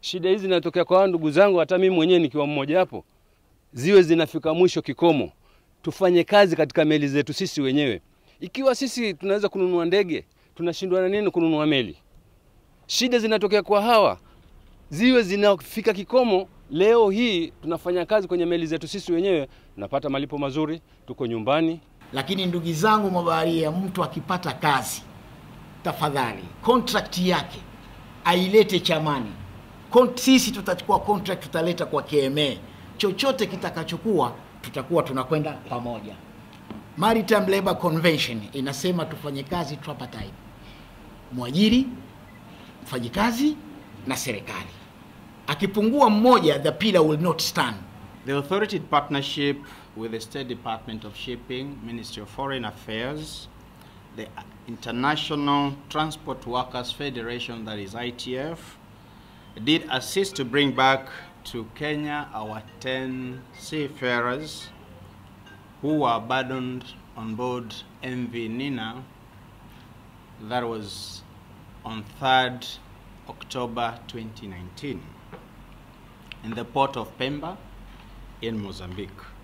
shida hizi zinatokea kwa ndugu zangu, hata mimi mwenyewe nikiwa mmoja hapo, ziwe zinafika mwisho kikomo. Tufanye kazi katika meli zetu sisi wenyewe. Ikiwa sisi tunaweza kununua ndege, tunashindwa na nini kununua meli? Shida zinatokea kwa hawa, ziwe zinafika kikomo. Leo hii tunafanya kazi kwenye meli zetu sisi wenyewe, tunapata malipo mazuri, tuko nyumbani. Lakini ndugu zangu mabaharia, mtu akipata kazi, tafadhali contract yake ailete chamani. Sisi tutachukua contract, tutaleta kwa KMA. Chochote kitakachokuwa tutakuwa tunakwenda pamoja. Maritime Labor Convention inasema tufanye kazi tripartite. Mwajiri, mfanyikazi na serikali. Akipungua mmoja, the pillar will not stand. The authority in partnership with the State Department of Shipping, Ministry of Foreign Affairs, the International Transport Workers Federation, that is ITF, did assist to bring back to Kenya our 10 seafarers who were abandoned on board MV Nina. That was on 3rd October 2019 in the port of Pemba in Mozambique.